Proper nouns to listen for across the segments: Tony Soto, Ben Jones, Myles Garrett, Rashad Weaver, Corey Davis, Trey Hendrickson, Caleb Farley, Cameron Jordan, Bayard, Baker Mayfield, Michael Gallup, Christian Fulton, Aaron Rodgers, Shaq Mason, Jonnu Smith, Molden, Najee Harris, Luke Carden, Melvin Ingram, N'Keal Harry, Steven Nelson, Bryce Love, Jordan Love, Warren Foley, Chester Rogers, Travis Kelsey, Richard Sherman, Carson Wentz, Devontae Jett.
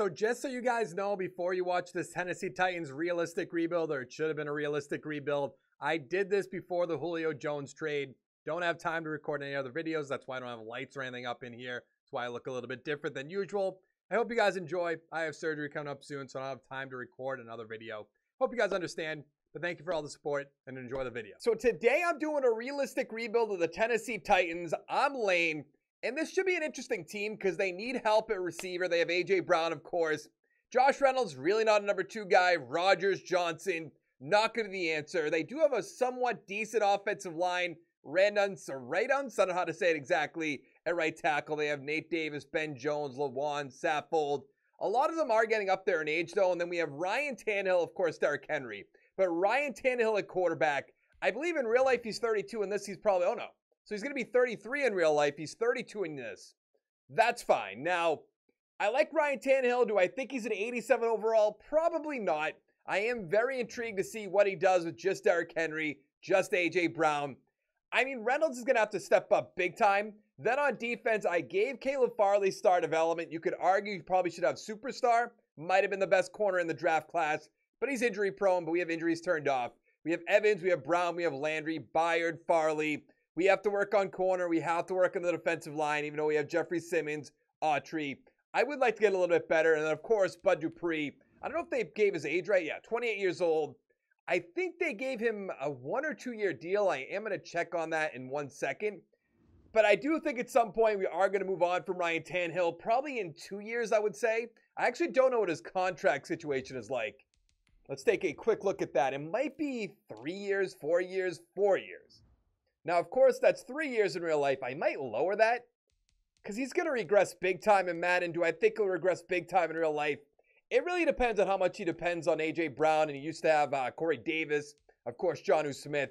So just so you guys know, before you watch this Tennessee Titans realistic rebuild, or it should have been a realistic rebuild, I did this before the Julio Jones trade. Don't have time to record any other videos. That's why I don't have lights or anything up in here. That's why I look a little bit different than usual. I hope you guys enjoy. I have surgery coming up soon, so I don't have time to record another video. Hope you guys understand. But thank you for all the support and enjoy the video. So today I'm doing a realistic rebuild of the Tennessee Titans. I'm Lane, and this should be an interesting team because they need help at receiver. They have A.J. Brown, of course. Josh Reynolds, really not a number two guy. Rodgers, Johnson, not going to be the answer. They do have a somewhat decent offensive line. Radunz, I don't know how to say it exactly, at right tackle. They have Nate Davis, Ben Jones, Lewan, Saffold. A lot of them are getting up there in age, though. And then we have Ryan Tannehill, of course, Derrick Henry. But Ryan Tannehill at quarterback, I believe in real life he's 32, and this he's probably, oh no. So he's going to be 33 in real life. He's 32 in this. That's fine. Now, I like Ryan Tannehill. Do I think he's an 87 overall? Probably not. I am very intrigued to see what he does with just Derrick Henry, just A.J. Brown. I mean, Reynolds is going to have to step up big time. Then on defense, I gave Caleb Farley star development. You could argue he probably should have superstar. Might have been the best corner in the draft class, but he's injury prone, but we have injuries turned off. We have Evans, we have Brown, we have Landry, Bayard, Farley. We have to work on corner. We have to work on the defensive line, even though we have Jeffrey Simmons, Autry. I would like to get a little bit better. And then, of course, Bud Dupree. I don't know if they gave his age right. Yeah, 28 years old. I think they gave him a 1 or 2 year deal. I am going to check on that in 1 second. But I do think at some point we are going to move on from Ryan Tannehill, probably in 2 years, I would say. I actually don't know what his contract situation is like. Let's take a quick look at that. It might be 3 years, 4 years, 4 years. Now, of course, that's 3 years in real life. I might lower that because he's going to regress big time in Madden. Do I think he'll regress big time in real life? It really depends on how much he depends on A.J. Brown, and he used to have Corey Davis, of course, Jonnu Smith.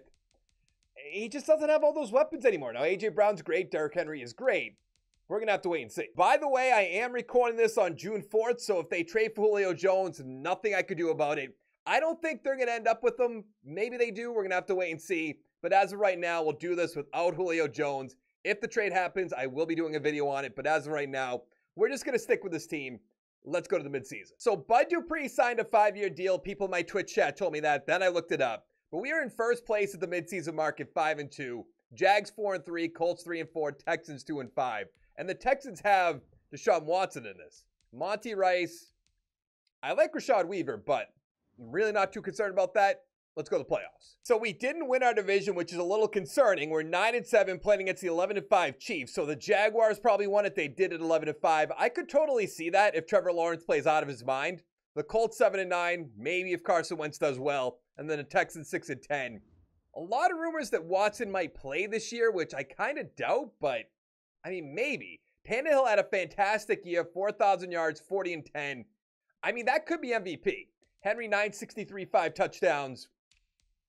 He just doesn't have all those weapons anymore. Now, A.J. Brown's great. Derrick Henry is great. We're going to have to wait and see. By the way, I am recording this on June 4th, so if they trade for Julio Jones, nothing I could do about it. I don't think they're going to end up with him. Maybe they do. We're going to have to wait and see. But as of right now, we'll do this without Julio Jones. If the trade happens, I will be doing a video on it. But as of right now, we're just going to stick with this team. Let's go to the midseason. So Bud Dupree signed a 5-year deal. People in my Twitch chat told me that. Then I looked it up. But we are in first place at the midseason market, 5-2. Jags 4-3, Colts 3-4, Texans 2-5. And the Texans have Deshaun Watson in this. Monty Rice. I like Rashad Weaver, but I'm really not too concerned about that. Let's go to the playoffs. So we didn't win our division, which is a little concerning. We're 9-7 playing against the 11-5 Chiefs. So the Jaguars probably won it. They did at 11-5. I could totally see that if Trevor Lawrence plays out of his mind. The Colts 7-9, maybe if Carson Wentz does well. And then the Texans 6-10. A lot of rumors that Watson might play this year, which I kind of doubt, but I mean, maybe. Tannehill had a fantastic year, 4,000 yards, 40-10. I mean, that could be MVP. Henry 963, 5 touchdowns.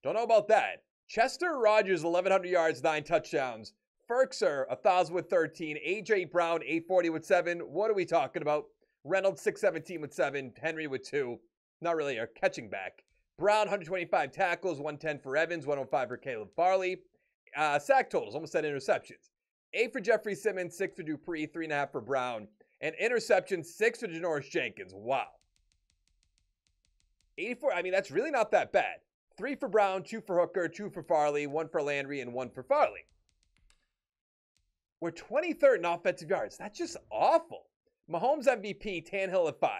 Don't know about that. Chester Rogers, 1,100 yards, 9 touchdowns. Ferkser, 1,000 with 13. A.J. Brown, 840 with 7. What are we talking about? Reynolds, 617 with 7. Henry with 2. Not really a catching back. Brown, 125 tackles, 110 for Evans, 105 for Caleb Farley. Sack totals, almost said interceptions. 8 for Jeffrey Simmons, 6 for Dupree, 3.5 for Brown. And interceptions, 6 for Janoris Jenkins. Wow. 84, I mean, that's really not that bad. 3 for Brown, 2 for Hooker, 2 for Farley, 1 for Landry, and 1 for Farley. We're 23rd in offensive yards. That's just awful. Mahomes MVP, Tannehill at 5.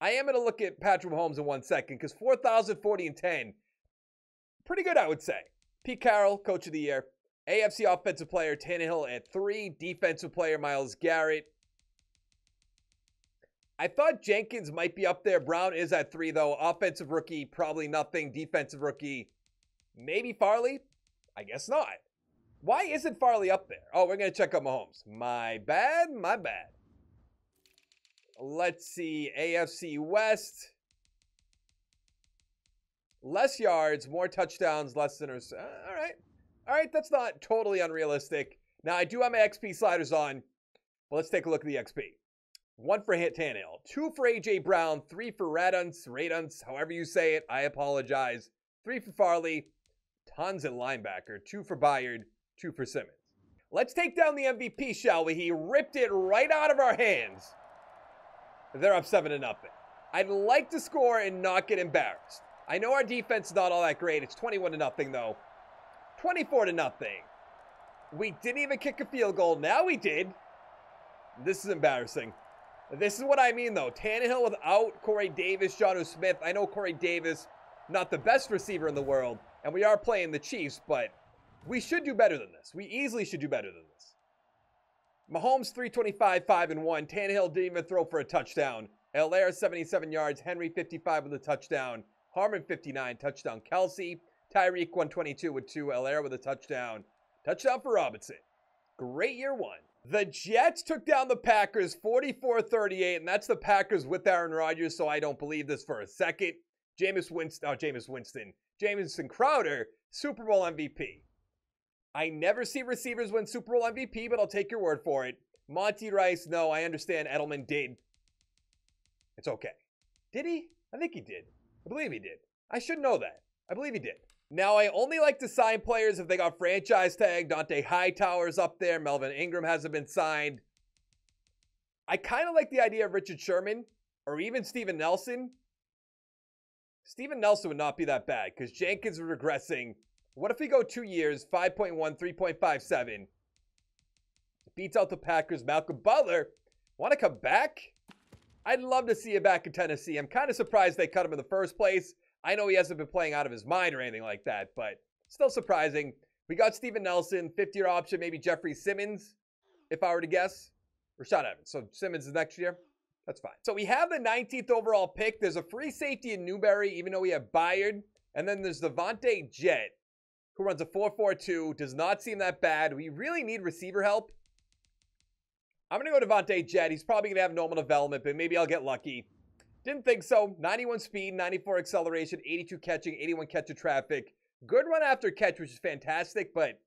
I am going to look at Patrick Mahomes in 1 second because 4,040 and 10. Pretty good, I would say. Pete Carroll, Coach of the Year. AFC Offensive Player, Tannehill at 3. Defensive Player, Myles Garrett. I thought Jenkins might be up there. Brown is at 3, though. Offensive rookie, probably nothing. Defensive rookie, maybe Farley? I guess not. Why isn't Farley up there? Oh, we're going to check out Mahomes. My bad, my bad. Let's see. AFC West. Less yards, more touchdowns, less sinners. All right. All right, that's not totally unrealistic. Now, I do have my XP sliders on, but let's take a look at the XP. 1 for Tannehill, 2 for A.J. Brown, 3 for Radunz, however you say it, I apologize. 3 for Farley, tons at linebacker, 2 for Bayard, 2 for Simmons. Let's take down the MVP, shall we? He ripped it right out of our hands. if they're up 7-0. I'd like to score and not get embarrassed. I know our defense is not all that great. It's 21-0, though. 24-0. We didn't even kick a field goal. Now we did. This is embarrassing. This is what I mean, though. Tannehill without Corey Davis, Jonnu Smith. I know Corey Davis, not the best receiver in the world, and we are playing the Chiefs, but we should do better than this. We easily should do better than this. Mahomes 325, 5-1. Tannehill didn't even throw for a touchdown. Allaire 77 yards. Henry 55 with a touchdown. Harmon 59, touchdown. Kelsey. Tyreek 122 with 2. Allaire with a touchdown. Touchdown for Robinson. Great year one. The Jets took down the Packers 44-38, and that's the Packers with Aaron Rodgers, so I don't believe this for a second. Jamison Crowder, Super Bowl MVP. I never see receivers win Super Bowl MVP, but I'll take your word for it. Monty Rice, no, I understand Edelman did. It's okay. Did he? I think he did. I believe he did. I should know that. I believe he did. Now, I only like to sign players if they got franchise tagged. Dante Hightower's up there. Melvin Ingram hasn't been signed. I kind of like the idea of Richard Sherman or even Steven Nelson. Steven Nelson would not be that bad because Jenkins is regressing. What if we go 2 years, 5.1, 3.57? Beats out the Packers. Malcolm Butler, want to come back? I'd love to see him back in Tennessee. I'm kind of surprised they cut him in the first place. I know he hasn't been playing out of his mind or anything like that, but still surprising. We got Steven Nelson, 50-year option, maybe Jeffrey Simmons, if I were to guess. Rashad Evans. So Simmons is next year. That's fine. So we have the 19th overall pick. There's a free safety in Newberry, even though we have Bayard. And then there's Devontae Jett, who runs a 4.42. Does not seem that bad. We really need receiver help. I'm going to go Devontae Jett. He's probably going to have normal development, but maybe I'll get lucky. Didn't think so. 91 speed, 94 acceleration, 82 catching, 81 catcher traffic. Good run after catch, which is fantastic, but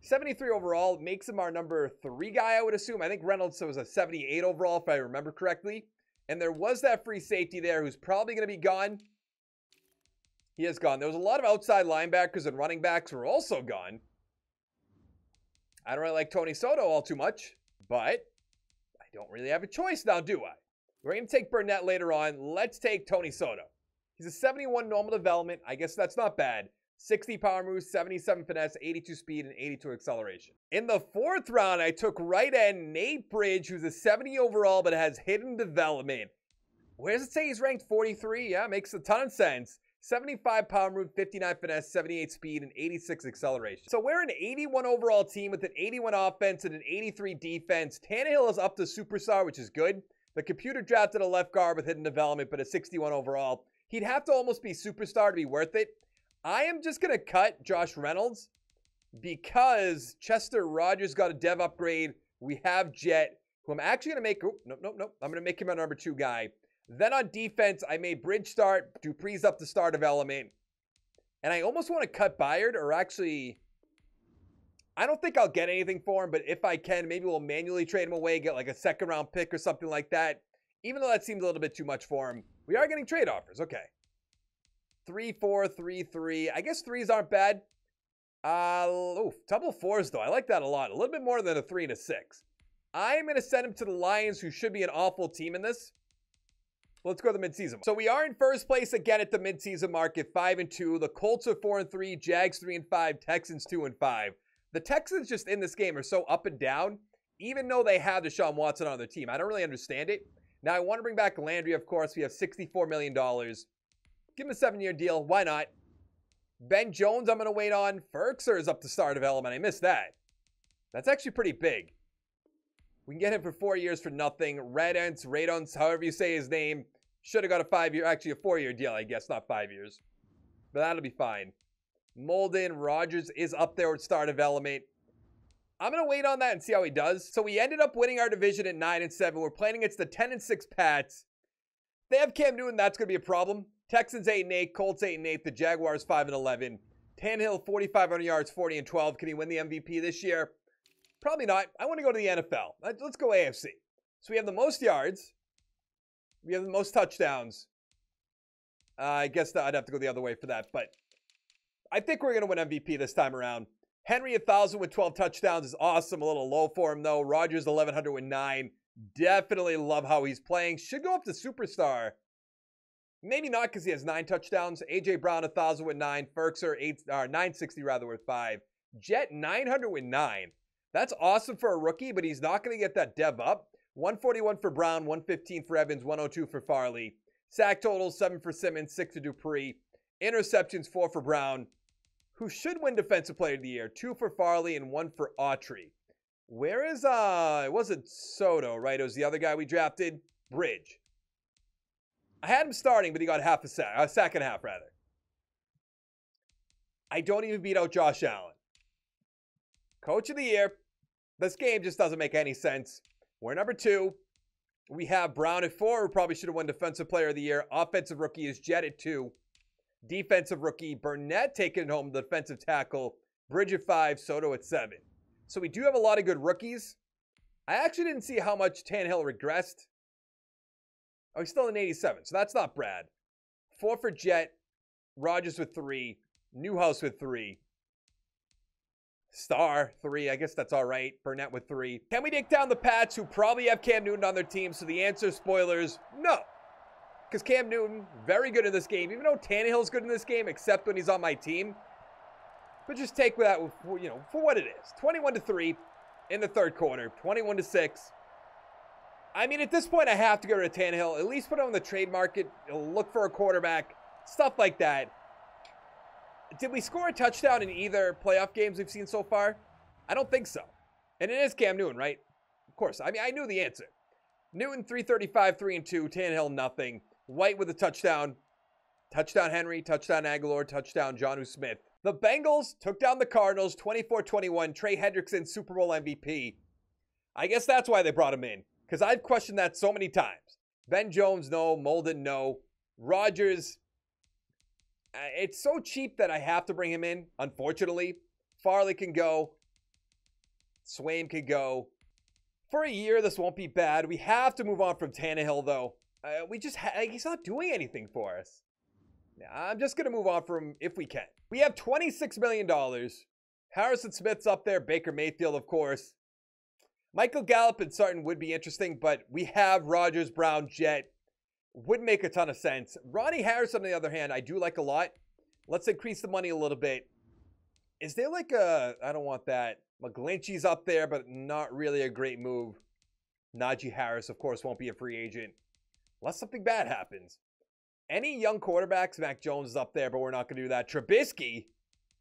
73 overall makes him our number 3 guy, I would assume. I think Reynolds was a 78 overall, if I remember correctly. And there was that free safety there who's probably going to be gone. He is gone. There was a lot of outside linebackers and running backs who are also gone. I don't really like Tony Soto all too much, but I don't really have a choice now, do I? We're going to take Burnett later on. Let's take Tony Soto. He's a 71 normal development. I guess that's not bad. 60 power move, 77 finesse, 82 speed, and 82 acceleration. In the 4th round, I took right end Nate Bridge, who's a 70 overall, but has hidden development. Where does it say he's ranked 43? Yeah, makes a ton of sense. 75 power move, 59 finesse, 78 speed, and 86 acceleration. So we're an 81 overall team with an 81 offense and an 83 defense. Tannehill is up to superstar, which is good. The computer drafted a left guard with hidden development, but a 61 overall. He'd have to almost be superstar to be worth it. I am just going to cut Josh Reynolds because Chester Rogers got a dev upgrade. We have Jett, who I'm actually going to make. I'm going to make him our number 2 guy. Then on defense, I made Bridge start. Dupree's up to star development. And I almost want to cut Bayard, or actually, I don't think I'll get anything for him, but if I can, maybe we'll manually trade him away, get like a 2nd round pick or something like that. Even though that seems a little bit too much for him. We are getting trade offers. Okay. 3, 4, 3, 3. I guess 3s aren't bad. Double 4s though. I like that a lot. A little bit more than a 3 and a 6. I'm going to send him to the Lions, who should be an awful team in this. Let's go to the midseason. So we are in 1st place again at the midseason market, 5-2. The Colts are 4-3. Jags 3-5. Texans 2-5. The Texans just in this game are so up and down, even though they have Deshaun Watson on their team. I don't really understand it. Now, I want to bring back Landry, of course. We have $64 million. Give him a 7-year deal. Why not? Ben Jones, I'm going to wait on. Ferkser is up to star development. I missed that. That's actually pretty big. We can get him for 4 years for nothing. Radunz, however you say his name. Should have got a 5-year, actually a 4-year deal, I guess, not 5 years. But that'll be fine. Molden, Rogers is up there with star development. I'm going to wait on that and see how he does. So we ended up winning our division at 9-7. We're playing against the 10-6 Pats. They have Cam Newton. That's going to be a problem. Texans 8-8. Colts 8-8. The Jaguars 5-11. Tannehill 4,500 yards, 40-12. Can he win the MVP this year? Probably not. I want to go to the NFL. Let's go AFC. So we have the most yards. We have the most touchdowns. I guess that I'd have to go the other way for that, but I think we're going to win MVP this time around. Henry, 1,000 with 12 touchdowns is awesome. A little low for him, though. Rodgers, 1,100 with 9. Definitely love how he's playing. Should go up to superstar. Maybe not because he has 9 touchdowns. A.J. Brown, 1,000 with 9. Ferkser, 960 rather, with 5. Jet, 900 with 9. That's awesome for a rookie, but he's not going to get that dev up. 141 for Brown, 115 for Evans, 102 for Farley. Sack totals, 7 for Simmons, 6 for Dupree. Interceptions, 4 for Brown, who should win Defensive Player of the Year. 2 for Farley and 1 for Autry. Where is, it wasn't Soto, right? It was the other guy we drafted, Bridge. I had him starting, but he got half a sack and a half, rather. I don't even beat out Josh Allen. Coach of the Year. This game just doesn't make any sense. We're number 2. We have Brown at 4, who probably should have won Defensive Player of the Year. Offensive rookie is Jett at 2. Defensive rookie, Burnett taking it home, the defensive tackle. Bridge at 5, Soto at 7. So we do have a lot of good rookies. I actually didn't see how much Tannehill regressed. Oh, he's still in 87, so that's not Brad. 4 for Jett, Rogers with 3, Newhouse with 3. Star, 3. I guess that's all right. Burnett with 3. Can we take down the Pats, who probably have Cam Newton on their team? So the answer, spoilers, no. Because Cam Newton, very good in this game. Even though Tannehill's good in this game, except when he's on my team. But just take that, you know, for what it is. 21-3 in the third quarter. 21-6. I mean, at this point, I have to go to Tannehill. At least put him on the trade market. Look for a quarterback. Stuff like that. Did we score a touchdown in either playoff games we've seen so far? I don't think so. And it is Cam Newton, right? Of course. I mean, I knew the answer. Newton, 335, 3-2. Tannehill, nothing. White with a touchdown. Touchdown Henry, touchdown Aguilar, touchdown Jonnu Smith. The Bengals took down the Cardinals, 24-21. Trey Hendrickson, Super Bowl MVP. I guess that's why they brought him in, because I've questioned that so many times. Ben Jones, no. Molden, no. Rodgers, it's so cheap that I have to bring him in, unfortunately. Farley can go. Swaim can go. For a year, this won't be bad. We have to move on from Tannehill, though. He's not doing anything for us. I'm just going to move on from him if we can. We have $26 million. Harrison Smith's up there. Baker Mayfield, of course. Michael Gallup and Sartain would be interesting, but we have Rodgers, Brown, Jett. Would make a ton of sense. Ronnie Harrison, on the other hand, I do like a lot. Let's increase the money a little bit. Is there like a... I don't want that. McGlinchey's up there, but not really a great move. Najee Harris, of course, won't be a free agent. Unless something bad happens. Any young quarterbacks, Mac Jones is up there, but we're not going to do that. Trubisky,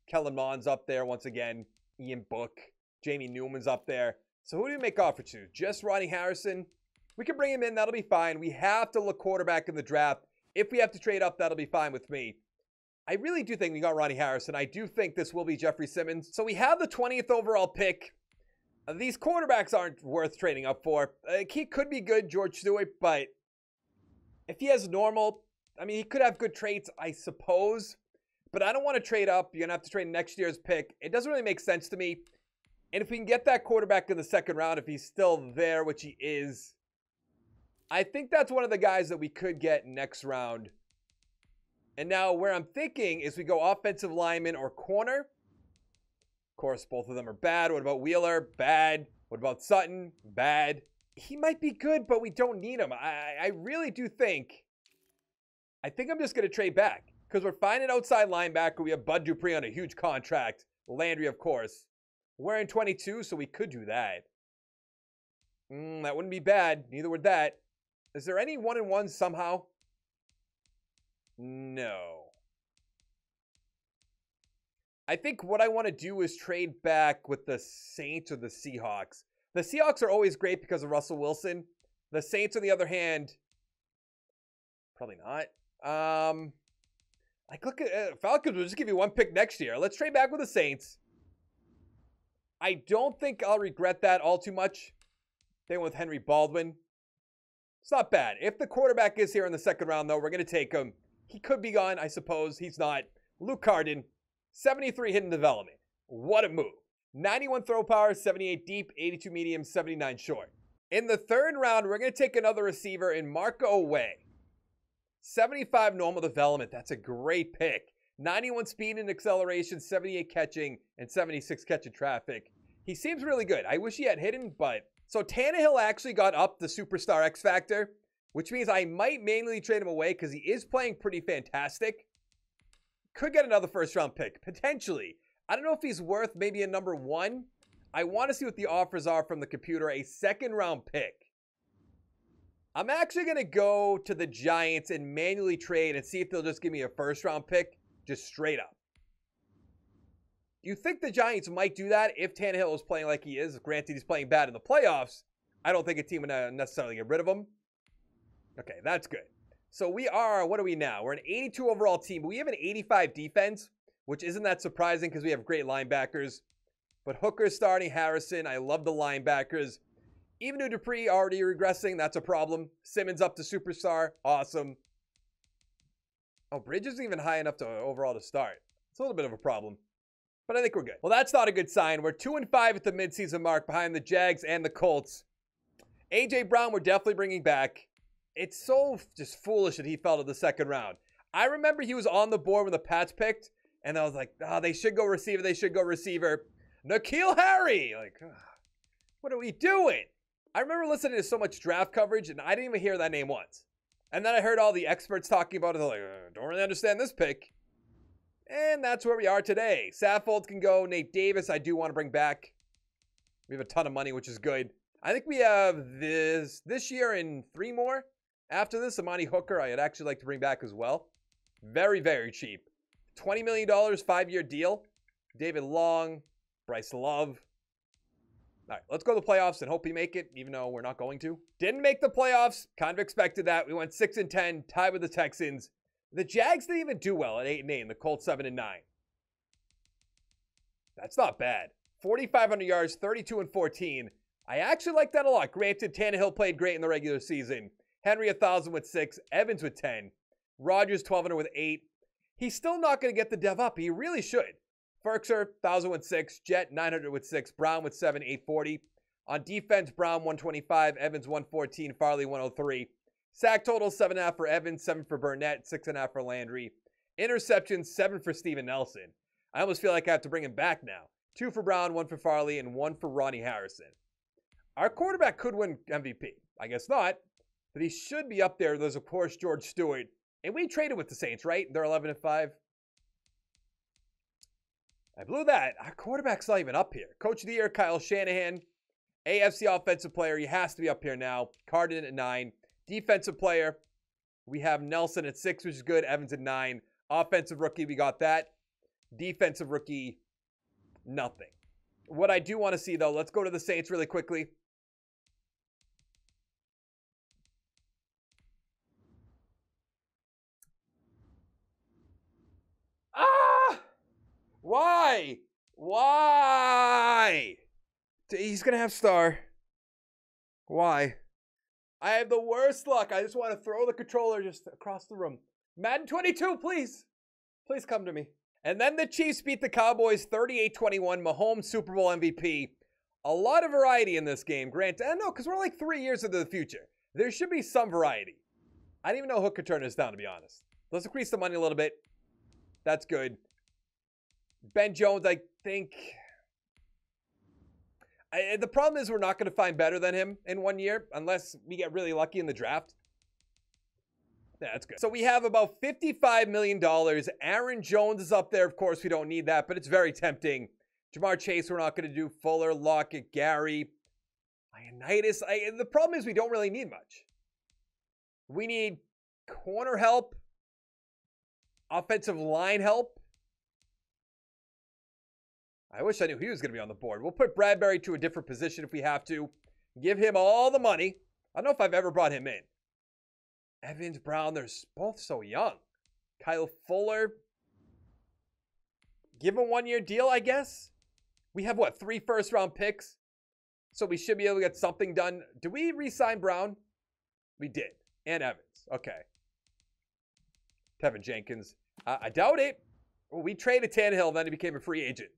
Kellen Mond's up there once again. Ian Book, Jamie Newman's up there. So who do we make offer to? Just Ronnie Harrison? We can bring him in. That'll be fine. We have to look quarterback in the draft. If we have to trade up, that'll be fine with me. I really do think we got Ronnie Harrison. I do think this will be Jeffrey Simmons. So we have the 20th overall pick. These quarterbacks aren't worth trading up for. He could be good, George Stewart, but if he has normal, I mean, he could have good traits, I suppose. But I don't want to trade up. You're going to have to trade next year's pick. It doesn't really make sense to me. And if we can get that quarterback in the second round, if he's still there, which he is, I think that's one of the guys that we could get next round. And now where I'm thinking is we go offensive lineman or corner. Of course, both of them are bad. What about Wheeler? Bad. What about Sutton? Bad. He might be good, but we don't need him. I really do think... I think I'm just going to trade back because we're fine at outside linebacker. We have Bud Dupree on a huge contract. Landry, of course. We're in 22, so we could do that. That wouldn't be bad. Neither would that. Is there any 1-and-1 somehow? No. I think what I want to do is trade back with the Saints or the Seahawks. The Seahawks are always great because of Russell Wilson. The Saints, on the other hand, probably not. Like, look at Falcons will just give you one pick next year. Let's trade back with the Saints. I don't think I'll regret that all too much. They went with Henry Baldwin. It's not bad. If the quarterback is here in the second round, though, we're going to take him. He could be gone, I suppose. He's not. Luke Carden, 73 hidden development. What a move. 91 throw power, 78 deep, 82 medium, 79 short. In the third round, we're going to take another receiver in Marco Way. 75 normal development. That's a great pick. 91 speed and acceleration, 78 catching, and 76 catch in traffic. He seems really good. I wish he had hidden, but So Tannehill actually got up the superstar X factor, which means I might mainly trade him away because he is playing pretty fantastic. Could get another first-round pick, potentially. I don't know if he's worth maybe a number one. I want to see what the offers are from the computer. A second-round pick. I'm actually going to go to the Giants and manually trade and see if they'll just give me a first-round pick, just straight up. You think the Giants might do that if Tannehill is playing like he is? Granted, he's playing bad in the playoffs. I don't think a team would necessarily get rid of him. Okay, that's good. So we are, what are we now? We're an 82 overall team, but we have an 85 defense, which isn't that surprising because we have great linebackers. But Hooker's starting, Harrison, I love the linebackers. Even though Dupree already regressing, that's a problem. Simmons up to superstar, awesome. Oh, Bridge isn't even high enough to overall to start. It's a little bit of a problem, but I think we're good. Well, that's not a good sign. We're 2-5 at the midseason mark behind the Jags and the Colts. A.J. Brown, we're definitely bringing back. It's so just foolish that he fell to the second round. I remember he was on the board when the Pats picked, and I was like, oh, they should go receiver, they should go receiver. N'Keal Harry! Like, oh, what are we doing? I remember listening to so much draft coverage, and I didn't even hear that name once. And then I heard all the experts talking about it. They're like, oh, don't really understand this pick. And that's where we are today. Saffold can go. Nate Davis, I do want to bring back. We have a ton of money, which is good. I think we have this year and three more. After this, Imani Hooker, I'd actually like to bring back as well. Very, very cheap. $20 million, five-year deal. David Long, Bryce Love. All right, let's go to the playoffs and hope we make it, even though we're not going to. Didn't make the playoffs. Kind of expected that. We went 6-10, tied with the Texans. The Jags didn't even do well at 8-8, the Colts 7-9. That's not bad. 4,500 yards, 32-14. I actually like that a lot. Granted, Tannehill played great in the regular season. Henry 1,000 with 6, Evans with 10, Rodgers 1,200 with 8. He's still not going to get the dev up. He really should. Ferkser 1,000 with 6, Jett 900 with 6, Brown with 7, 840. On defense, Brown 125, Evans 114, Farley 103. Sack total 7.5 for Evans, 7 for Burnett, 6.5 for Landry. Interceptions 7 for Steven Nelson. I almost feel like I have to bring him back now. 2 for Brown, 1 for Farley, and 1 for Ronnie Harrison. Our quarterback could win MVP. I guess not. But he should be up there. There's, of course, George Stewart. And we traded with the Saints, right? They're 11-5. I blew that. Our quarterback's not even up here. Coach of the year, Kyle Shanahan. AFC offensive player. He has to be up here now. Carden at 9. Defensive player, we have Nelson at 6, which is good. Evans at 9. Offensive rookie, we got that. Defensive rookie, nothing. What I do want to see, though, let's go to the Saints really quickly. Why? Why? He's going to have star. Why? I have the worst luck. I just want to throw the controller just across the room. Madden 22, please. Please come to me. And then the Chiefs beat the Cowboys 38-21. Mahomes, Super Bowl MVP. A lot of variety in this game, Grant. I know, because we're like 3 years into the future. There should be some variety. I didn't even know Hooker turned us down, to be honest. Let's increase the money a little bit. That's good. Ben Jones, I think. The problem is we're not going to find better than him in 1 year unless we get really lucky in the draft. Yeah, that's good. So we have about $55 million. Aaron Jones is up there. Of course, we don't need that, but it's very tempting. Jamar Chase, we're not going to do. Fuller, Lockett, Gary, Ionitis. The problem is we don't really need much. We need corner help, offensive line help. I wish I knew he was going to be on the board. We'll put Bradbury to a different position if we have to. Give him all the money. I don't know if I've ever brought him in. Evans, Brown, they're both so young. Kyle Fuller. Give him a 1 year deal, I guess. We have, what, 3 first round picks? So we should be able to get something done. Do we re-sign Brown? We did. And Evans. Okay. Tevin Jenkins. I doubt it. Well, we traded Tannehill, then he became a free agent.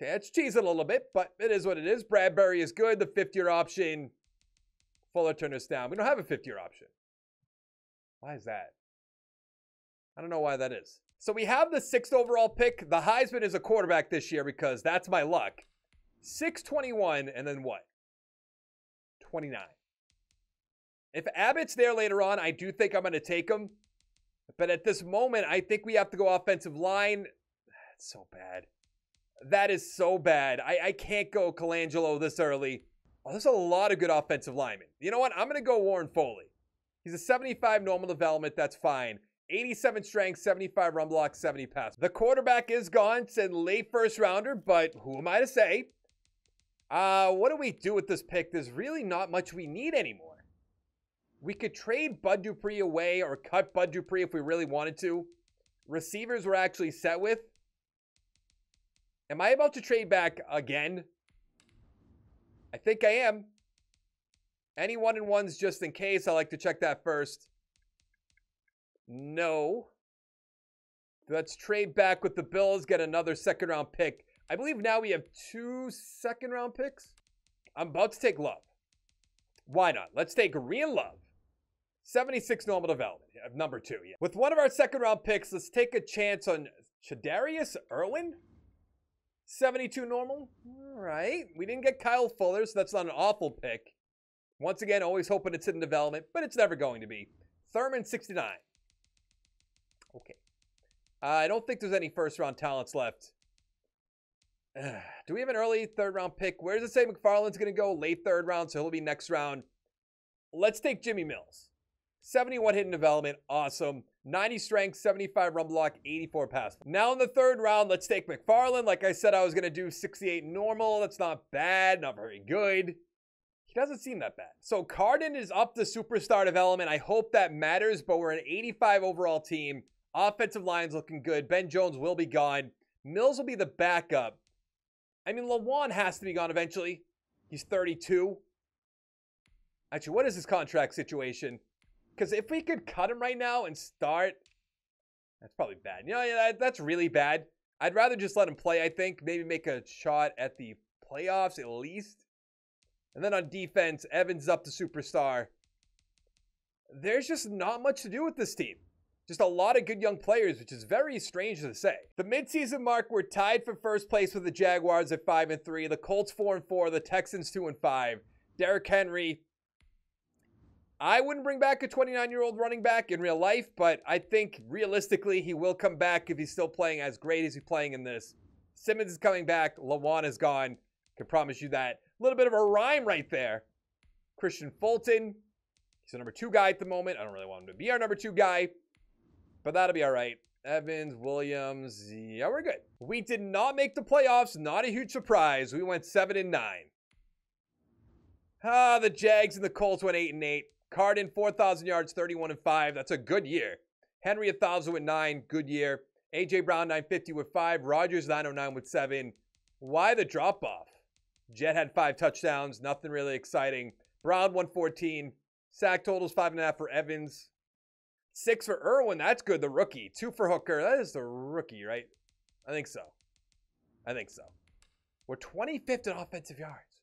Okay, it's cheesing a little bit, but it is what it is. Bradbury is good. The 5th-year option. Fuller turned us down. We don't have a 5th-year option. Why is that? I don't know why that is. So we have the 6th overall pick. The Heisman is a quarterback this year because that's my luck. 621, and then what? 29. If Abbott's there later on, I do think I'm going to take him. But at this moment, I think we have to go offensive line. That's so bad. That is so bad. I can't go Colangelo this early. Oh, there's a lot of good offensive linemen. You know what? I'm going to go Warren Foley. He's a 75 normal development. That's fine. 87 strength, 75 run block, 70 pass. The quarterback is gone. It's a late first rounder, but who am I to say? What do we do with this pick? There's really not much we need anymore. We could trade Bud Dupree away or cut Bud Dupree if we really wanted to. Receivers we're actually set with. Am I about to trade back again? I think I am. Any one-and-ones just in case. I like to check that first. No. Let's trade back with the Bills. Get another second-round pick. I believe now we have 2 second-round picks. I'm about to take Love. Why not? Let's take Ryan Love. 76 normal development. Number 2, yeah. With one of our second-round picks, let's take a chance on Chedarius Irwin. 72 normal. All right. We didn't get Kyle Fuller, so that's not an awful pick. Once again, always hoping it's in development, but it's never going to be. Thurman, 69. Okay. I don't think there's any first-round talents left. Do we have an early third-round pick? Where does it say McFarland's going to go? Late third round, so he'll be next round. Let's take Jimmy Mills. 71 hidden development. Awesome. 90 strength, 75 run block, 84 pass. Now in the third round, let's take McFarland. Like I said, I was going to do 68 normal. That's not bad. Not very good. He doesn't seem that bad. So Carden is up to superstar development. I hope that matters, but we're an 85 overall team. Offensive line's looking good. Ben Jones will be gone. Mills will be the backup. I mean, Lawan has to be gone eventually. He's 32. Actually, what is his contract situation? Because if we could cut him right now and start, that's probably bad. You know, that's really bad. I'd rather just let him play, I think. Maybe make a shot at the playoffs at least. And then on defense, Evans up to superstar. There's just not much to do with this team. Just a lot of good young players, which is very strange to say. The midseason mark, we're tied for first place with the Jaguars at 5-3, the Colts 4-4, the Texans 2-5. Derrick Henry. I wouldn't bring back a 29-year-old running back in real life, but I think realistically he will come back if he's still playing as great as he's playing in this. Simmons is coming back. Lawan is gone. Can promise you that. A little bit of a rhyme right there. Christian Fulton. He's the number 2 guy at the moment. I don't really want him to be our number 2 guy. But that'll be all right. Evans, Williams, yeah, we're good. We did not make the playoffs. Not a huge surprise. We went 7-9. Ah, the Jags and the Colts went 8-8. Carden, 4,000 yards, 31-5. That's a good year. Henry, 1,000 with 9. Good year. A.J. Brown, 950 with 5. Rodgers, 909 with 7. Why the drop-off? Jett had 5 touchdowns. Nothing really exciting. Brown, 114. Sack totals, 5.5 for Evans. 6 for Irwin. That's good. The rookie. 2 for Hooker. That is the rookie, right? I think so. I think so. We're 25th in offensive yards.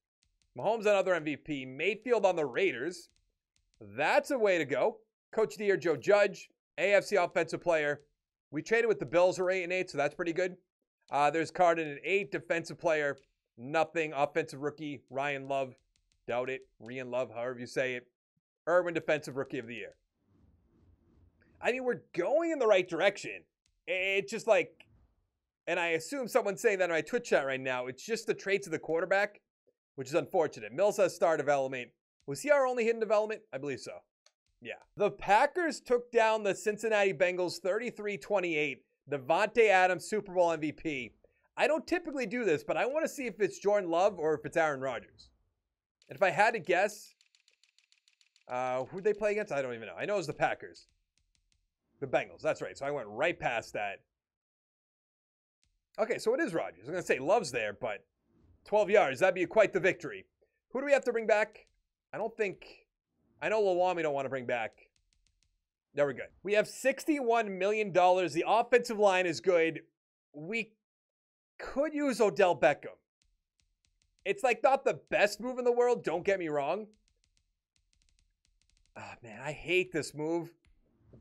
Mahomes another MVP. Mayfield on the Raiders. That's a way to go. Coach D or Joe Judge. AFC offensive player. We traded with the Bills. We're 8-8, so that's pretty good. There's Carden at 8. Defensive player. Nothing. Offensive rookie. Ryan Love. Doubt it. Ryan Love, however you say it. Irwin, defensive rookie of the year. I mean, we're going in the right direction. It's just like, and I assume someone's saying that on my Twitch chat right now, it's just the traits of the quarterback, which is unfortunate. Mills has star development. Was he our only hidden development? I believe so. Yeah. The Packers took down the Cincinnati Bengals 33-28. Devontae Adams, Super Bowl MVP. I don't typically do this, but I want to see if it's Jordan Love or if it's Aaron Rodgers. And if I had to guess, who'd they play against? I don't even know. I know it was the Packers. The Bengals, that's right. So I went right past that. Okay, so it is Rodgers. I was going to say Love's there, but 12 yards, that'd be quite the victory. Who do we have to bring back? I don't think... I know Lawami don't want to bring back. There we go. We have $61 million. The offensive line is good. We could use Odell Beckham. It's like not the best move in the world, don't get me wrong. Oh, man, I hate this move.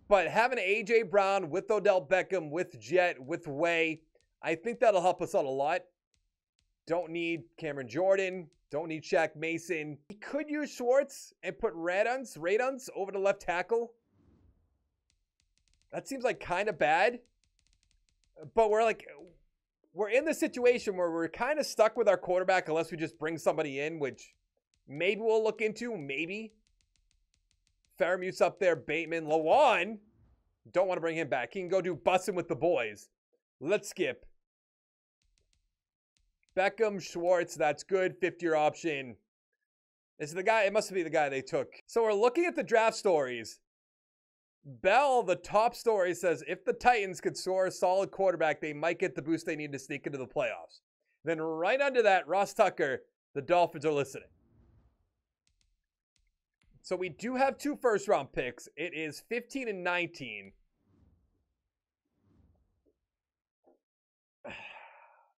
But having A.J. Brown with Odell Beckham, with Jett, with Way, I think that'll help us out a lot. Don't need Cameron Jordan. Don't need Shaq Mason. He could use Schwartz and put Radunz over the left tackle. That seems like kind of bad. But we're in the situation where we're kind of stuck with our quarterback unless we just bring somebody in, which maybe we'll look into, maybe. Faramute's up there, Bateman, Lawan. Don't want to bring him back. He can go do bussin' with the boys. Let's skip. Beckham, Schwartz, that's good. 50-year option. This is the guy, it must be the guy they took. So we're looking at the draft stories. Bell, the top story, says if the Titans could source a solid quarterback, they might get the boost they need to sneak into the playoffs. Then right under that, Ross Tucker, the Dolphins are listening. So we do have two first-round picks. It is 15 and 19.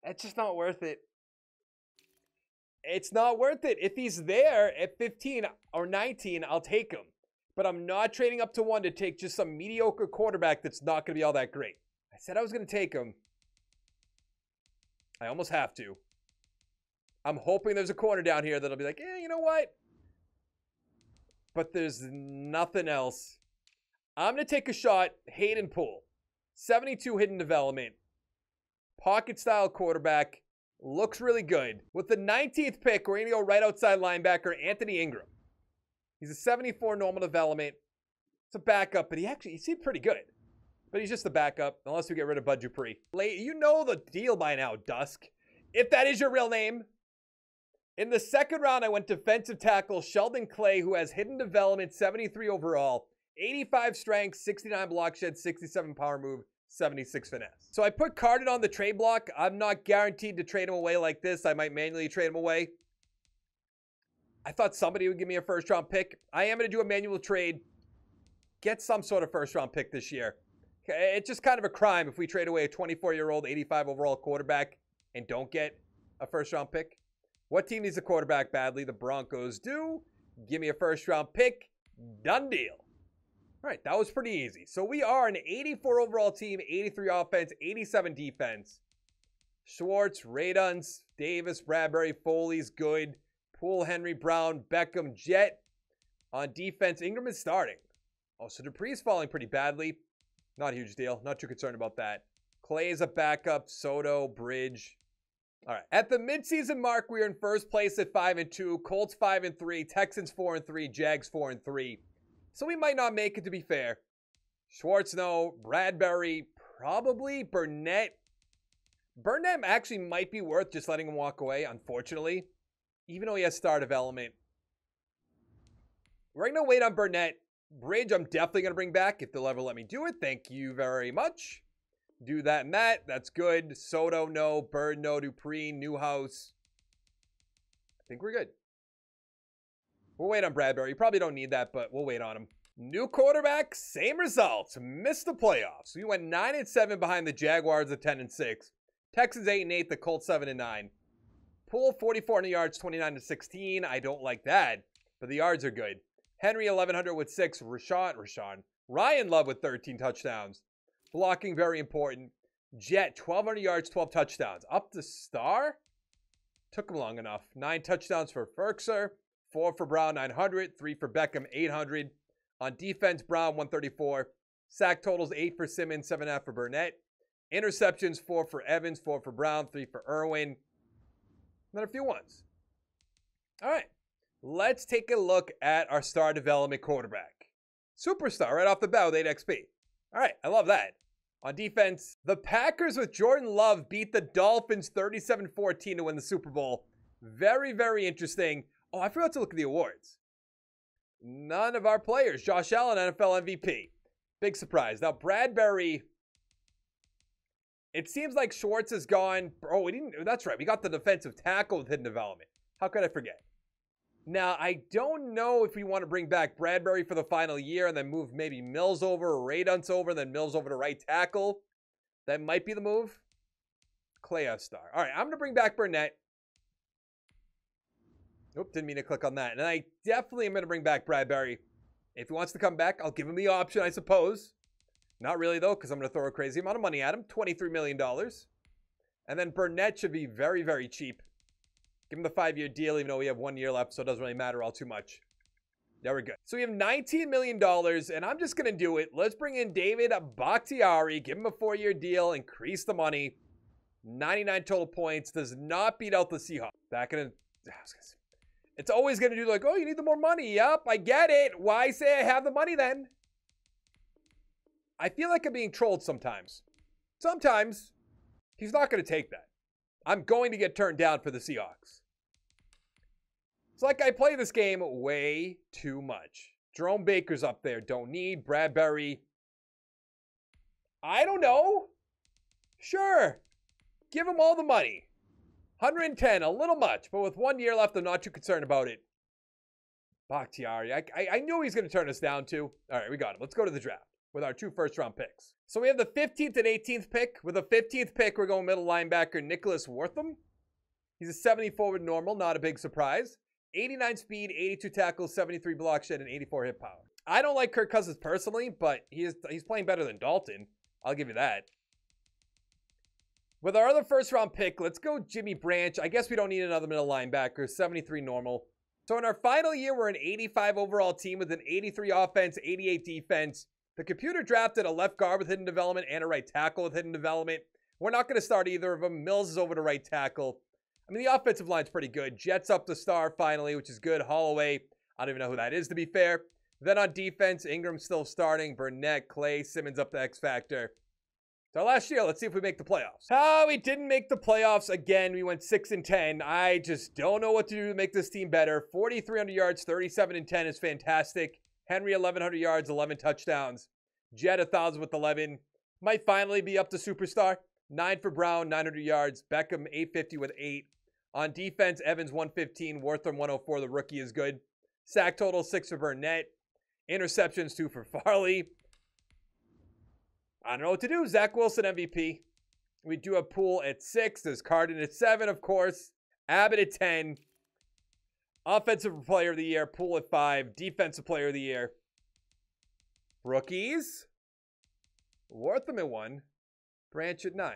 It's just not worth it. It's not worth it. If he's there at 15 or 19, I'll take him. But I'm not trading up to one to take just some mediocre quarterback that's not going to be all that great. I said I was going to take him. I almost have to. I'm hoping there's a corner down here that'll be like, eh, you know what? But there's nothing else. I'm going to take a shot. Hayden Poole. 72 hidden development. Pocket-style quarterback. Looks really good. With the 19th pick, we're going to go right outside linebacker, Anthony Ingram. He's a 74 normal development. It's a backup, but he seemed pretty good. But he's just a backup, unless we get rid of Bud Dupree. You know the deal by now, Dusk. If that is your real name. In the second round, I went defensive tackle Sheldon Clay, who has hidden development, 73 overall, 85 strength, 69 block shed, 67 power move, 76 finesse. So I put Carden on the trade block. I'm not guaranteed to trade him away like this. I might manually trade him away. I thought somebody would give me a first-round pick. I am going to do a manual trade. Get some sort of first-round pick this year. It's just kind of a crime if we trade away a 24-year-old, 85 overall quarterback and don't get a first-round pick. What team needs a quarterback badly? The Broncos do. Give me a first-round pick. Done deal. All right, that was pretty easy. So we are an 84 overall team, 83 offense, 87 defense. Schwartz, Radunz, Davis, Bradbury, Foley's good. Poole, Henry, Brown, Beckham, Jett. On defense, Ingram is starting. Also, Dupree's falling pretty badly. Not a huge deal. Not too concerned about that. Clay is a backup. Soto, Bridge. All right. At the midseason mark, we are in first place at 5-2. Colts 5-3. Texans 4-3. Jags 4-3. So we might not make it, to be fair. Schwartz, no. Bradbury, probably. Burnett. Burnett actually might be worth just letting him walk away, unfortunately. Even though he has star development. We're going to wait on Burnett. Bridge, I'm definitely going to bring back if they'll ever let me do it. Thank you very much. Do that and that. That's good. Soto, no. Bird, no. Dupree, Newhouse. I think we're good. We'll wait on Bradbury. You probably don't need that, but we'll wait on him. New quarterback, same results. Missed the playoffs. We went 9-7 behind the Jaguars at 10-6. Texans 8-8, the Colts 7-9. Poole, 44 in the yards, 29-16. I don't like that, but the yards are good. Henry, 1,100 with 6. Rashad. Ryan Love with 13 touchdowns. Blocking, very important. Jett, 1,200 yards, 12 touchdowns. Up to star? Took him long enough. 9 touchdowns for Ferkser. 4 for Brown, 900. 3 for Beckham, 800. On defense, Brown, 134. Sack totals, 8 for Simmons, 7.5 for Burnett. Interceptions, 4 for Evans, 4 for Brown, 3 for Irwin. Another few ones. All right. Let's take a look at our star development quarterback. Superstar right off the bat with 8 XP. All right. I love that. On defense, the Packers with Jordan Love beat the Dolphins 37-14 to win the Super Bowl. Very, very interesting. Oh, I forgot to look at the awards. None of our players. Josh Allen, NFL MVP. Big surprise. Now, Bradbury... It seems like Schwartz is gone. Oh, we didn't. That's right. We got the defensive tackle with hidden development. How could I forget? Now, I don't know if we want to bring back Bradbury for the final year and then move maybe Mills over or Radunz over and then Mills over to right tackle. That might be the move. Clay star. All right, I'm going to bring back Burnett. Nope, didn't mean to click on that. And I definitely am going to bring back Bradbury. If he wants to come back, I'll give him the option, I suppose. Not really, though, because I'm going to throw a crazy amount of money at him. $23 million. And then Burnett should be very, very cheap. Give him the 5-year deal, even though we have 1 year left, so it doesn't really matter all too much. There we go. So we have $19 million, and I'm just going to do it. Let's bring in David Bakhtiari, give him a 4-year deal, increase the money. 99 total points, does not beat out the Seahawks. Back in a... It's always going to do like, oh, you need the more money. Yep, I get it. Why say I have the money then? I feel like I'm being trolled sometimes. Sometimes he's not going to take that. I'm going to get turned down for the Seahawks. It's like I play this game way too much. Jerome Baker's up there. Don't need Bradbury. I don't know. Sure. Give him all the money. 110, a little much, but with 1 year left, I'm not too concerned about it. Bakhtiari, I knew he's going to turn us down too. All right, we got him. Let's go to the draft with our two first-round picks. So we have the 15th and 18th pick. With the 15th pick, we're going middle linebacker Nicholas Wortham. He's a 70 forward normal, not a big surprise. 89 speed, 82 tackles, 73 block shed, and 84 hit power. I don't like Kirk Cousins personally, but he's playing better than Dalton. I'll give you that. With our other first-round pick, let's go Jimmy Branch. I guess we don't need another middle linebacker, 73 normal. So in our final year, we're an 85 overall team with an 83 offense, 88 defense. The computer drafted a left guard with hidden development and a right tackle with hidden development. We're not going to start either of them. Mills is over to right tackle. I mean, the offensive line's pretty good. Jett's up the star finally, which is good. Holloway, I don't even know who that is, to be fair. Then on defense, Ingram's still starting. Burnett, Clay, Simmons up the X-Factor. So last year, let's see if we make the playoffs. Oh, we didn't make the playoffs again. We went 6-10. I just don't know what to do to make this team better. 4,300 yards, 37-10 is fantastic. Henry, 1,100 yards, 11 touchdowns. Jett, 1,000 with 11. Might finally be up to superstar. 9 for Brown, 900 yards. Beckham, 850 with 8. On defense, Evans, 115. Wortham, 104. The rookie is good. Sack total, 6 for Burnett. Interceptions, 2 for Farley. I don't know what to do. Zach Wilson, MVP. We do have Poole at 6. There's Carden at 7, of course. Abbott at 10. Offensive Player of the Year, Poole at 5. Defensive Player of the Year. Rookies. Wortham at 1. Branch at 9.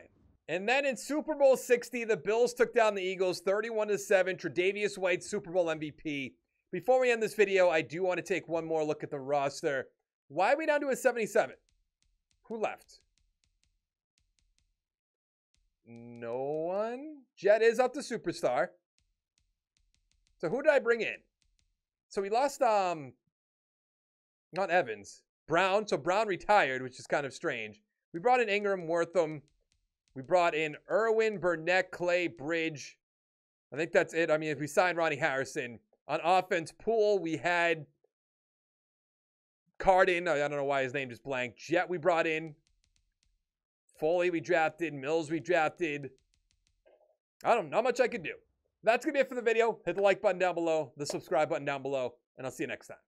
And then in Super Bowl 60, the Bills took down the Eagles 31-7. Tre'Davious White, Super Bowl MVP. Before we end this video, I do want to take one more look at the roster. Why are we down to a 77? Who left? No one. Jett is up to superstar. So who did I bring in? So we lost, not Evans. Brown. So Brown retired, which is kind of strange. We brought in Ingram, Wortham. We brought in Irwin, Burnett, Clay, Bridge. I think that's it. I mean, if we signed Ronnie Harrison. On offense, Poole, we had... Carden, I don't know why his name just blanked. Jett we brought in. Foley we drafted. Mills we drafted. I don't know how much I could do. That's going to be it for the video. Hit the like button down below, the subscribe button down below, and I'll see you next time.